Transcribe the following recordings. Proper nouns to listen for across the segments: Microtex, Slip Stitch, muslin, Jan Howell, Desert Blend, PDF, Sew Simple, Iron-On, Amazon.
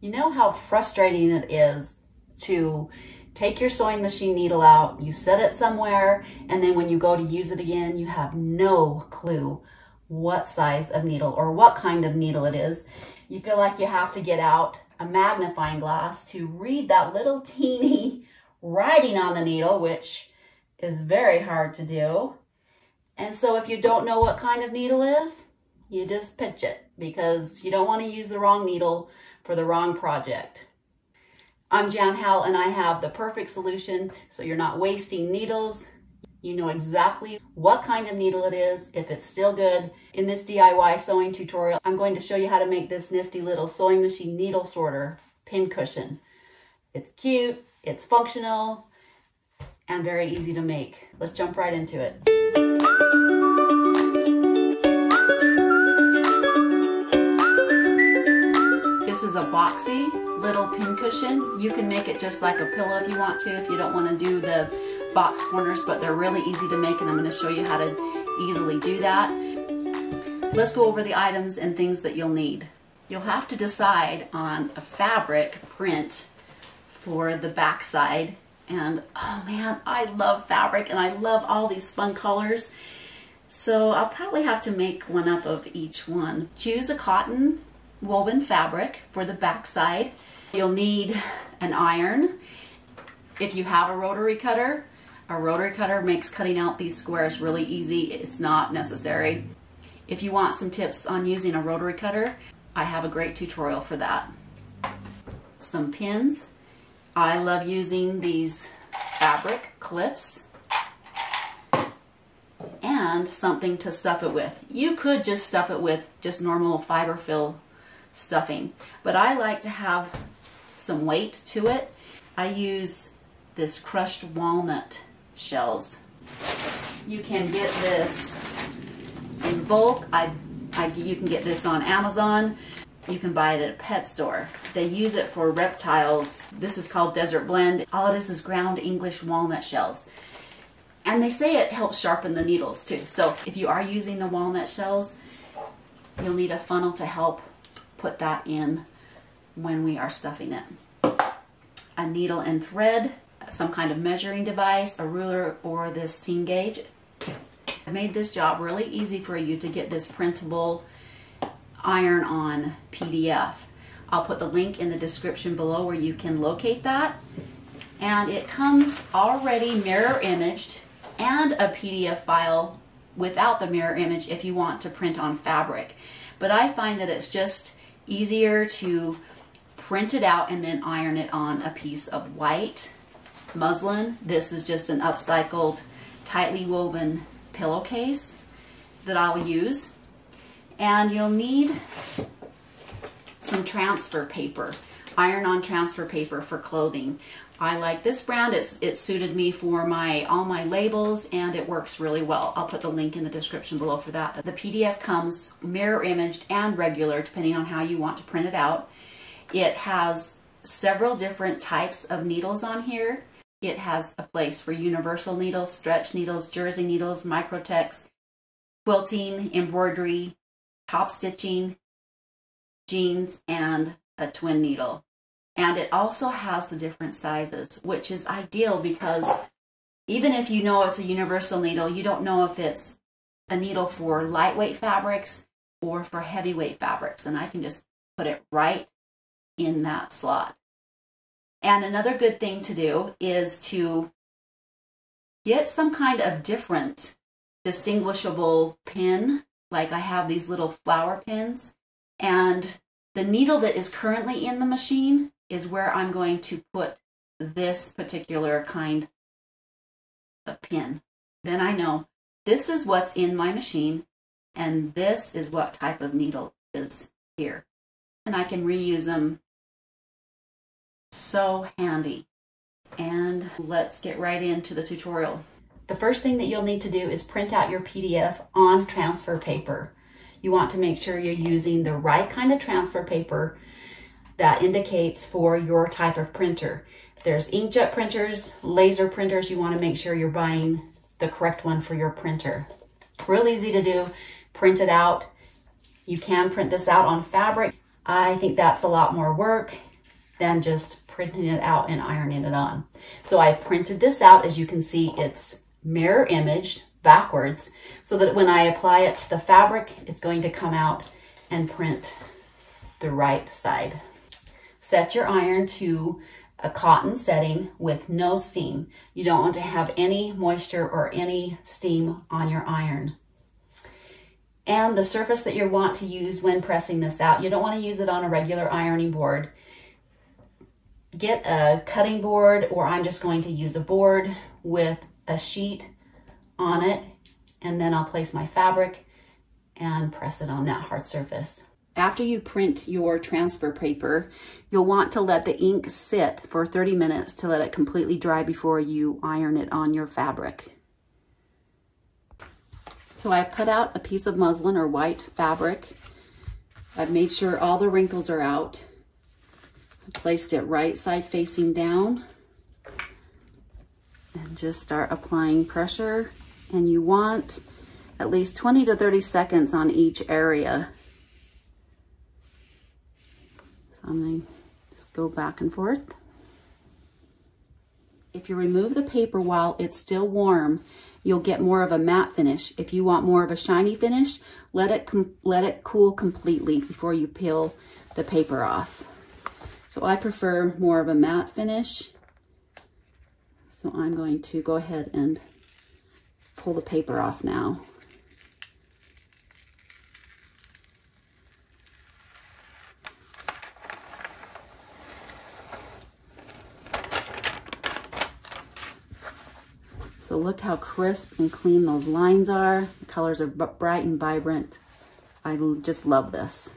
You know how frustrating it is to take your sewing machine needle out, you set it somewhere, and then when you go to use it again, you have no clue what size of needle or what kind of needle it is. You feel like you have to get out a magnifying glass to read that little teeny writing on the needle, which is very hard to do. And so if you don't know what kind of needle is, you just pitch it because you don't want to use the wrong needle for the wrong project. I'm Jan Howell and I have the perfect solution so you're not wasting needles. You know exactly what kind of needle it is, if it's still good. In this DIY sewing tutorial, I'm going to show you how to make this nifty little sewing machine needle sorter pin cushion. It's cute, it's functional, and very easy to make. Let's jump right into it. This is a boxy little pin cushion. You can make it just like a pillow if you want to, if you don't want to do the box corners, but they're really easy to make and I'm going to show you how to easily do that. Let's go over the items and things that you'll need. You'll have to decide on a fabric print for the back side. And oh man, I love fabric and I love all these fun colors. So I'll probably have to make one up of each one. Choose a cotton woven fabric for the back side. You'll need an iron. If you have a rotary cutter makes cutting out these squares really easy. It's not necessary. If you want some tips on using a rotary cutter, I have a great tutorial for that. Some pins. I love using these fabric clips and something to stuff it with. You could just stuff it with just normal fiber fill stuffing, but I like to have some weight to it. I use this crushed walnut shells. You can get this in bulk. You can get this on Amazon. You can buy it at a pet store. They use it for reptiles. This is called Desert Blend. All it is ground English walnut shells. And they say it helps sharpen the needles too. So if you are using the walnut shells, you'll need a funnel to help put that in when we are stuffing it. A needle and thread, some kind of measuring device, a ruler, or this seam gauge. I made this job really easy for you to get this printable Iron-On PDF. I'll put the link in the description below where you can locate that. And it comes already mirror imaged and a PDF file without the mirror image if you want to print on fabric. But I find that it's just easier to print it out and then iron it on a piece of white muslin. This is just an upcycled, tightly woven pillowcase that I will use. And you'll need some transfer paper, iron-on transfer paper for clothing. I like this brand. It suited me for all my labels and it works really well. I'll put the link in the description below for that. The PDF comes mirror imaged and regular depending on how you want to print it out. It has several different types of needles on here. It has a place for universal needles, stretch needles, jersey needles, microtex, quilting, embroidery, top stitching, jeans, and a twin needle. And it also has the different sizes, which is ideal because even if you know it's a universal needle, you don't know if it's a needle for lightweight fabrics or for heavyweight fabrics. And I can just put it right in that slot. And another good thing to do is to get some kind of different distinguishable pin. Like I have these little flower pins, and the needle that is currently in the machine is where I'm going to put this particular kind of pin. Then I know this is what's in my machine and this is what type of needle is here. And I can reuse them. So handy. And let's get right into the tutorial. The first thing that you'll need to do is print out your PDF on transfer paper. You want to make sure you're using the right kind of transfer paper that indicates for your type of printer. There's inkjet printers, laser printers. You want to make sure you're buying the correct one for your printer. Real easy to do. Print it out. You can print this out on fabric. I think that's a lot more work than just printing it out and ironing it on. So I printed this out. As you can see, it's mirror imaged backwards so that when I apply it to the fabric, it's going to come out and print the right side. Set your iron to a cotton setting with no steam. You don't want to have any moisture or any steam on your iron. And the surface that you want to use when pressing this out, you don't want to use it on a regular ironing board. Get a cutting board, or I'm just going to use a board with a sheet on it, and then I'll place my fabric and press it on that hard surface. After you print your transfer paper, you'll want to let the ink sit for 30 minutes to let it completely dry before you iron it on your fabric. So I've cut out a piece of muslin or white fabric. I've made sure all the wrinkles are out. I placed it right side facing down and just start applying pressure. And you want at least 20 to 30 seconds on each area. So I'm going to just go back and forth. If you remove the paper while it's still warm, you'll get more of a matte finish. If you want more of a shiny finish, let it cool completely before you peel the paper off. So I prefer more of a matte finish. So I'm going to go ahead and pull the paper off now. So look how crisp and clean those lines are. The colors are bright and vibrant. I just love this.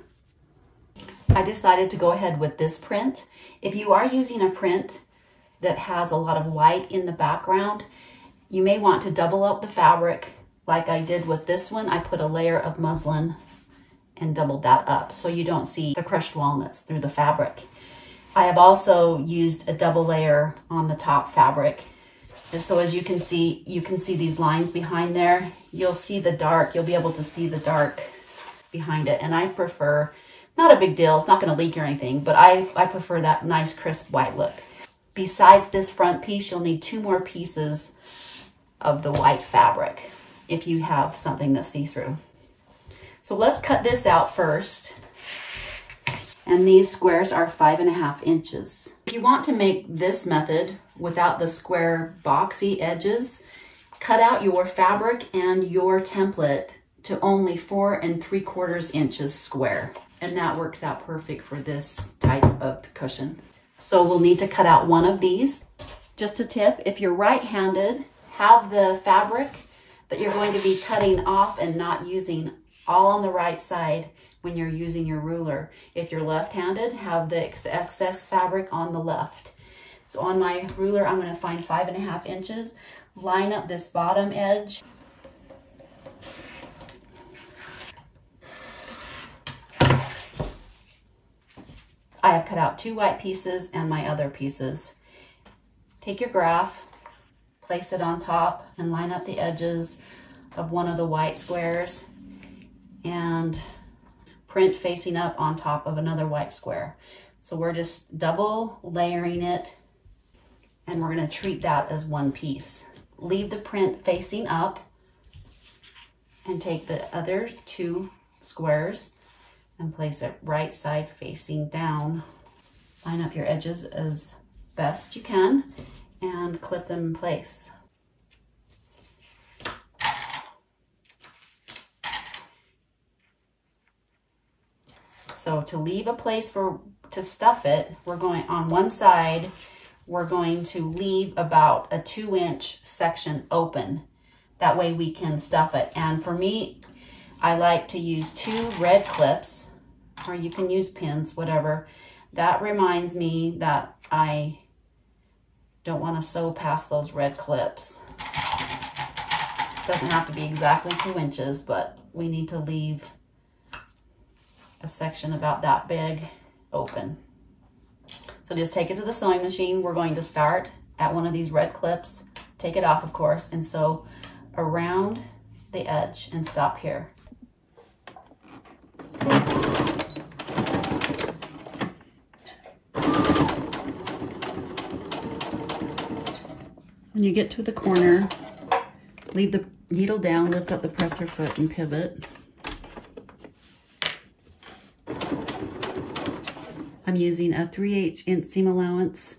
I decided to go ahead with this print. If you are using a print that has a lot of white in the background, you may want to double up the fabric like I did with this one. I put a layer of muslin and doubled that up so you don't see the crushed walnuts through the fabric. I have also used a double layer on the top fabric. So as you can see these lines behind there. You'll see the dark, you'll be able to see the dark behind it. And I prefer, not a big deal, it's not going to leak or anything, but I prefer that nice crisp white look. Besides this front piece, you'll need two more pieces of the white fabric if you have something that's see-through. So let's cut this out first. And these squares are 5.5 inches. If you want to make this method without the square boxy edges, cut out your fabric and your template to only 4 3/4 inches square. And that works out perfect for this type of cushion. So we'll need to cut out one of these. Just a tip, if you're right-handed, have the fabric that you're going to be cutting off and not using all on the right side when you're using your ruler. If you're left-handed, have the excess fabric on the left. So on my ruler, I'm going to find 5.5 inches, line up this bottom edge. I have cut out two white pieces and my other pieces. Take your graph, place it on top, and line up the edges of one of the white squares and print facing up on top of another white square. So we're just double layering it, and we're going to treat that as one piece. Leave the print facing up and take the other two squares and place it right side facing down. Line up your edges as best you can and clip them in place. So to leave a place to stuff it, we're going on one side, we're going to leave about a 2-inch section open. That way we can stuff it. And for me, I like to use two red clips, or you can use pins, whatever. That reminds me that I don't want to sew past those red clips. It doesn't have to be exactly 2 inches, but we need to leave a section about that big open. So just take it to the sewing machine. We're going to start at one of these red clips, take it off, of course, and sew around the edge and stop here. When you get to the corner, leave the needle down, lift up the presser foot and pivot. I'm using a 3/8 inch seam allowance,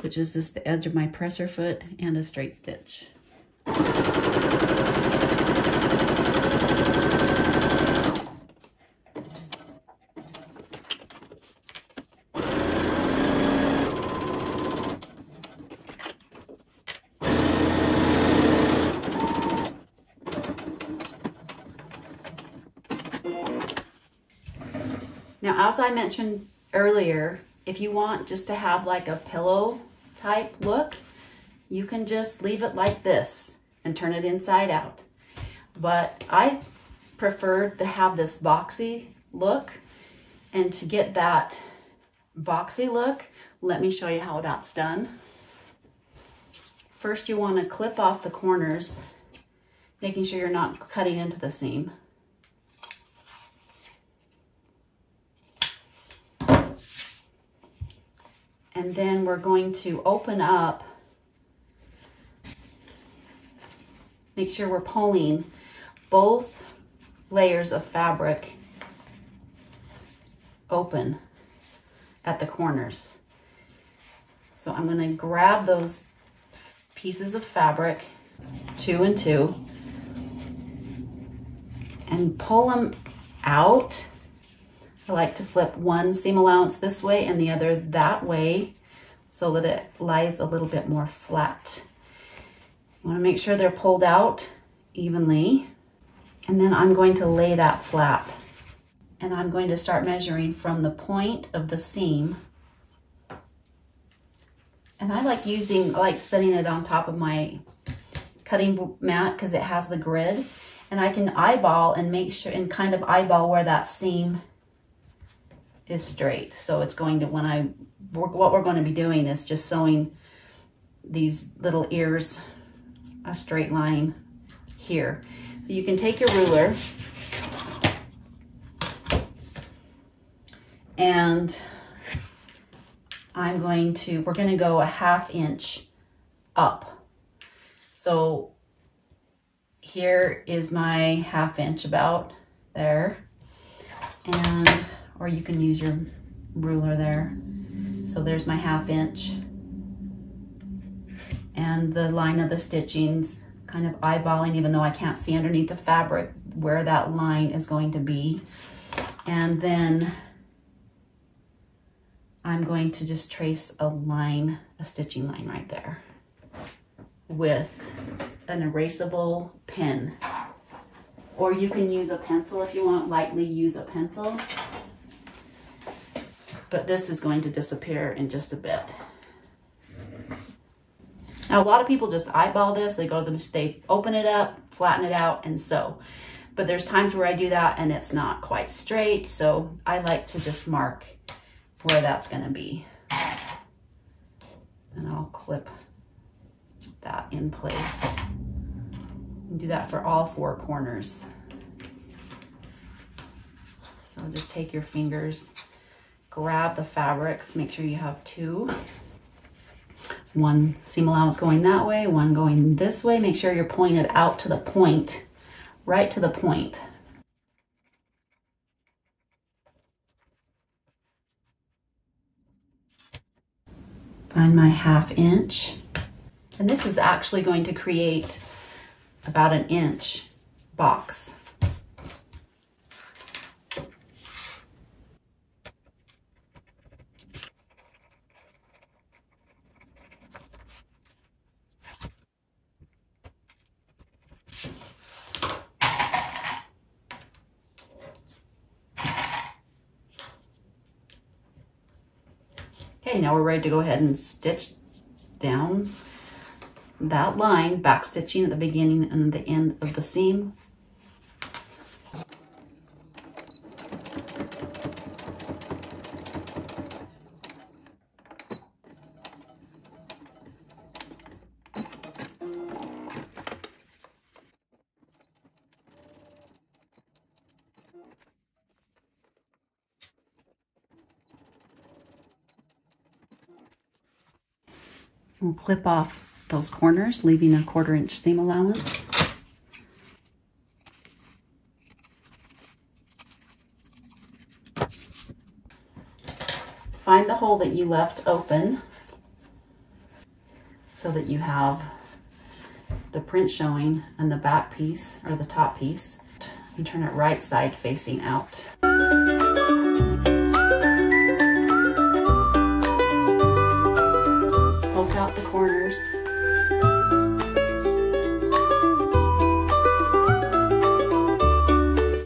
which is just the edge of my presser foot, and a straight stitch. Now, as I mentioned earlier, if you want just to have like a pillow type look, you can just leave it like this and turn it inside out. But I preferred to have this boxy look, and to get that boxy look, let me show you how that's done. First, you want to clip off the corners, making sure you're not cutting into the seam. And then we're going to open up, make sure we're pulling both layers of fabric open at the corners. So I'm going to grab those pieces of fabric, 2 and 2, and pull them out. I like to flip one seam allowance this way and the other that way so that it lies a little bit more flat. You want to make sure they're pulled out evenly, and then I'm going to lay that flat, and I'm going to start measuring from the point of the seam. And I like using, setting it on top of my cutting mat because it has the grid, and I can eyeball and make sure and kind of eyeball where that seam is straight. So it's going to, what we're going to be doing is just sewing these little ears a straight line here. So you can take your ruler and we're going to go 1/2 inch up. So here is my 1/2 inch about there, and or you can use your ruler there. So there's my 1/2 inch. And the line of the stitchings, kind of eyeballing, even though I can't see underneath the fabric where that line is going to be. And then I'm going to just trace a line, a stitching line right there with an erasable pen. Or you can use a pencil if you want, lightly use a pencil. But this is going to disappear in just a bit. Now, a lot of people just eyeball this. They go to they open it up, flatten it out, and sew. But there's times where I do that and it's not quite straight, so I like to just mark where that's gonna be. And I'll clip that in place. And do that for all 4 corners. So just take your fingers, grab the fabrics, make sure you have 2. One seam allowance going that way, one going this way. Make sure you're pulling it out to the point, right to the point. Find my 1/2 inch. And this is actually going to create about an inch box. Now we're ready to go ahead and stitch down that line, back stitching at the beginning and the end of the seam. We'll clip off those corners, leaving a 1/4 inch seam allowance. Find the hole that you left open so that you have the print showing and the back piece or the top piece, and turn it right side facing out. Poke out the corners.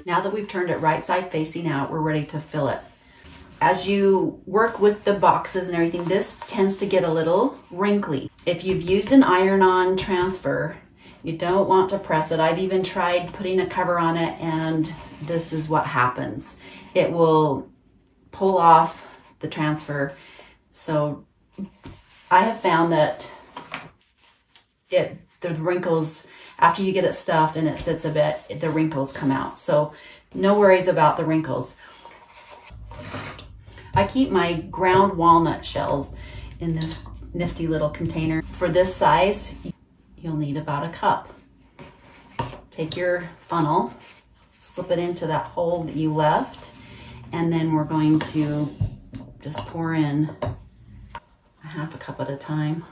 Now that we've turned it right side facing out, we're ready to fill it. As you work with the boxes and everything, this tends to get a little wrinkly. If you've used an iron-on transfer, you don't want to press it. I've even tried putting a cover on it, and this is what happens. It will pull off the transfer. So I have found that the wrinkles, after you get it stuffed and it sits a bit, the wrinkles come out. So no worries about the wrinkles. I keep my ground walnut shells in this nifty little container. For this size, you'll need about a cup. Take your funnel, slip it into that hole that you left, and then we're going to just pour in a 1/2 cup at a time.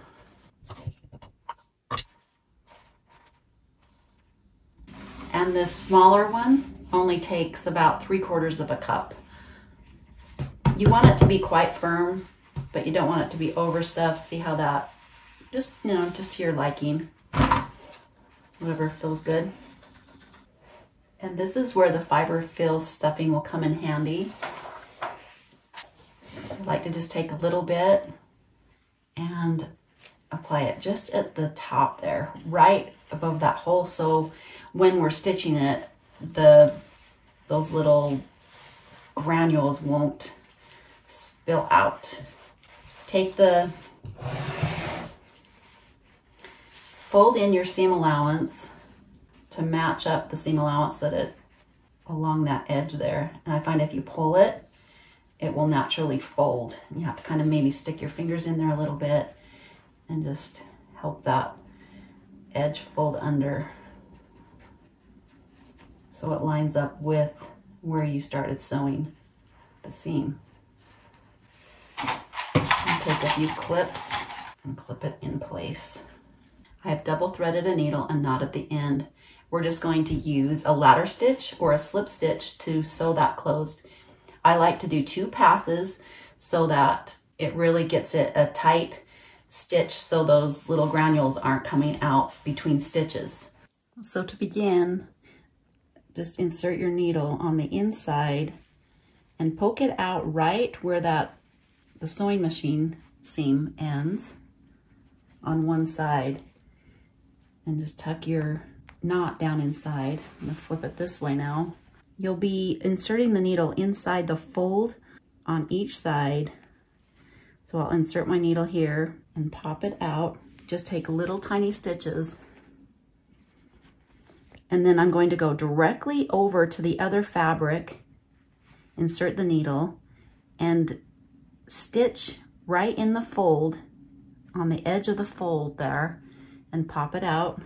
And this smaller one only takes about 3/4 of a cup. You want it to be quite firm, but you don't want it to be overstuffed. See how that, just, you know, just to your liking, whatever feels good. And this is where the fiber fill stuffing will come in handy. I like to just take a little bit and apply it just at the top there, right above that hole. So when we're stitching it, those little granules won't spill out. Take the, fold in your seam allowance to match up the seam allowance that it along that edge there. And I find if you pull it, it will naturally fold. And you have to kind of maybe stick your fingers in there a little bit and just help that edge fold under so it lines up with where you started sewing the seam. Take a few clips and clip it in place. I have double threaded a needle and knot at the end. We're just going to use a ladder stitch or a slip stitch to sew that closed. I like to do 2 passes so that it really gets it a tight stitch so those little granules aren't coming out between stitches. So to begin, just insert your needle on the inside and poke it out right where the sewing machine seam ends on one side, and just tuck your knot down inside. I'm gonna flip it this way now. You'll be inserting the needle inside the fold on each side. So I'll insert my needle here and pop it out. Just take little tiny stitches. And then I'm going to go directly over to the other fabric, insert the needle, and stitch right in the fold, on the edge of the fold there, and pop it out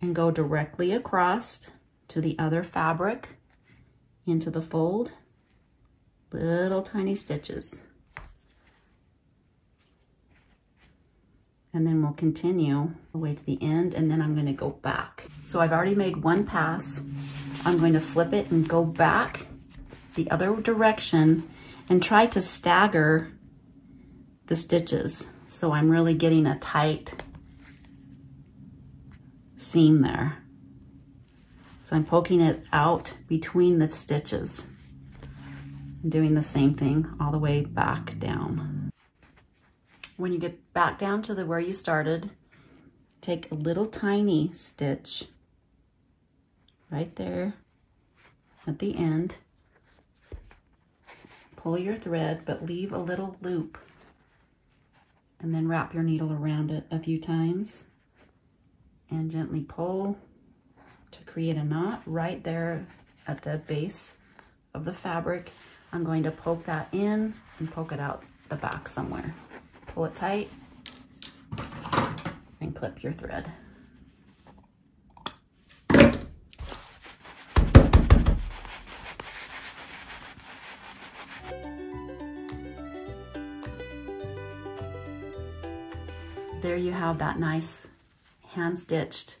and go directly across to the other fabric into the fold, little tiny stitches. And then we'll continue all the way to the end, and then I'm going to go back. So I've already made 1 pass. I'm going to flip it and go back the other direction and try to stagger the stitches so I'm really getting a tight seam there. So I'm poking it out between the stitches and doing the same thing all the way back down. When you get back down to where you started, take a little tiny stitch right there at the end. Pull your thread, but leave a little loop, and then wrap your needle around it a few times and gently pull to create a knot right there at the base of the fabric. I'm going to poke that in and poke it out the back somewhere. pull it tight, and clip your thread. There you have that nice hand-stitched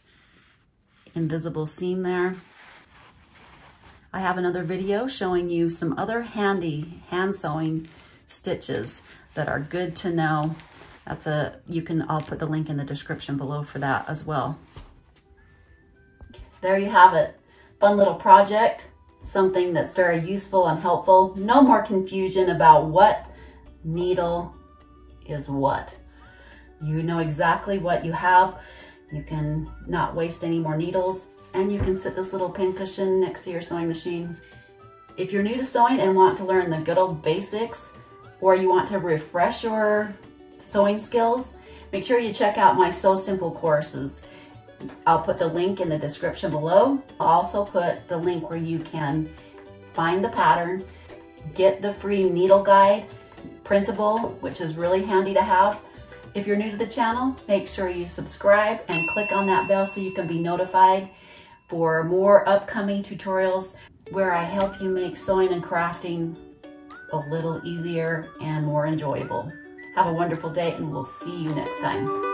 invisible seam there. I have another video showing you some other handy hand sewing stitches that are good to know. I'll put the link in the description below for that as well. There you have it. Fun little project, something that's very useful and helpful. No more confusion about what needle is what. You know exactly what you have. You can not waste any more needles, and you can sit this little pincushion next to your sewing machine. If you're new to sewing and want to learn the good old basics, or you want to refresh your sewing skills, make sure you check out my Sew Simple courses. I'll put the link in the description below. I'll also put the link where you can find the pattern, get the free needle guide, printable, which is really handy to have. If you're new to the channel, make sure you subscribe and click on that bell so you can be notified for more upcoming tutorials where I help you make sewing and crafting a little easier and more enjoyable. Have a wonderful day, and we'll see you next time.